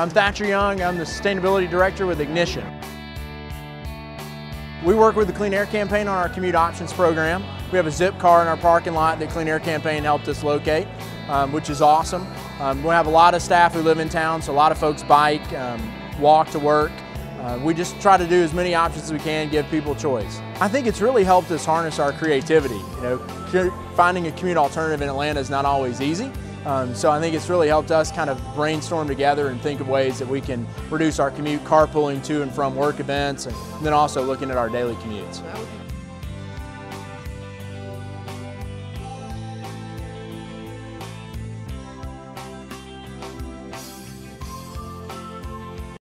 I'm Thatcher Young. I'm the Sustainability Director with Ignition. We work with the Clean Air Campaign on our commute options program. We have a zip car in our parking lot that Clean Air Campaign helped us locate, which is awesome. We have a lot of staff who live in town, so a lot of folks bike, walk to work. We just try to do as many options as we can, give people choice. I think it's really helped us harness our creativity. You know, finding a commute alternative in Atlanta is not always easy, so I think it's really helped us kind of brainstorm together and think of ways that we can reduce our commute, carpooling to and from work events, and then also looking at our daily commutes.